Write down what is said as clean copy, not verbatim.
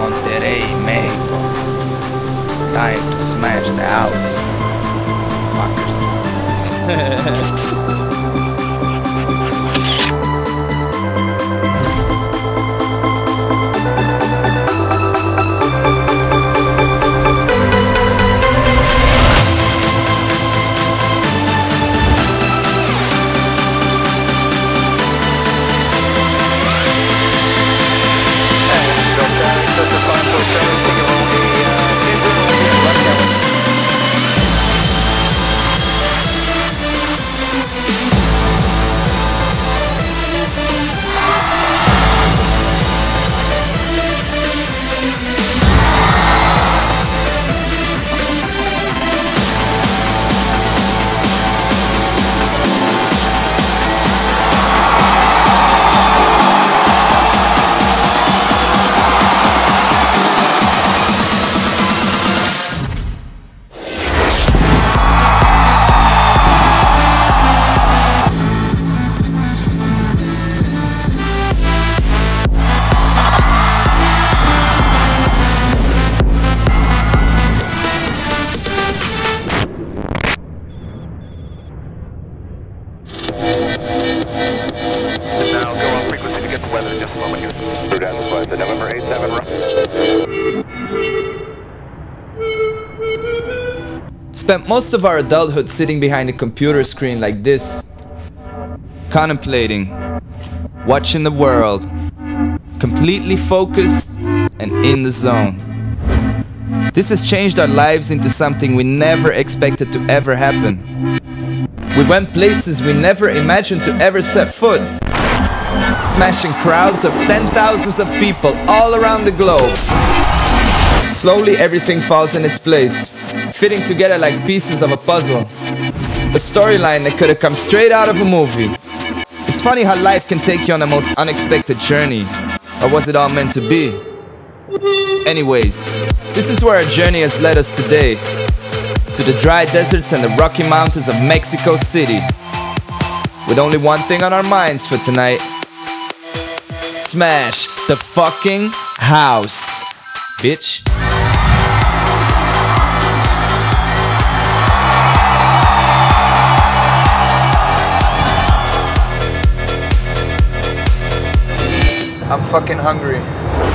Monterrey, Mexico. Time to smash the house. Fuckers. Spent most of our adulthood sitting behind a computer screen like this, contemplating, watching the world, completely focused and in the zone. This has changed our lives into something we never expected to ever happen. We went places we never imagined to ever set foot, smashing crowds of 10,000s of people all around the globe. Slowly everything falls in its place, fitting together like pieces of a puzzle. A storyline that could have come straight out of a movie. It's funny how life can take you on the most unexpected journey. Or was it all meant to be? Anyways, this is where our journey has led us today. To the dry deserts and the Rocky Mountains of Mexico City. With only one thing on our minds for tonight. Smash the fucking house, bitch. I'm fucking hungry.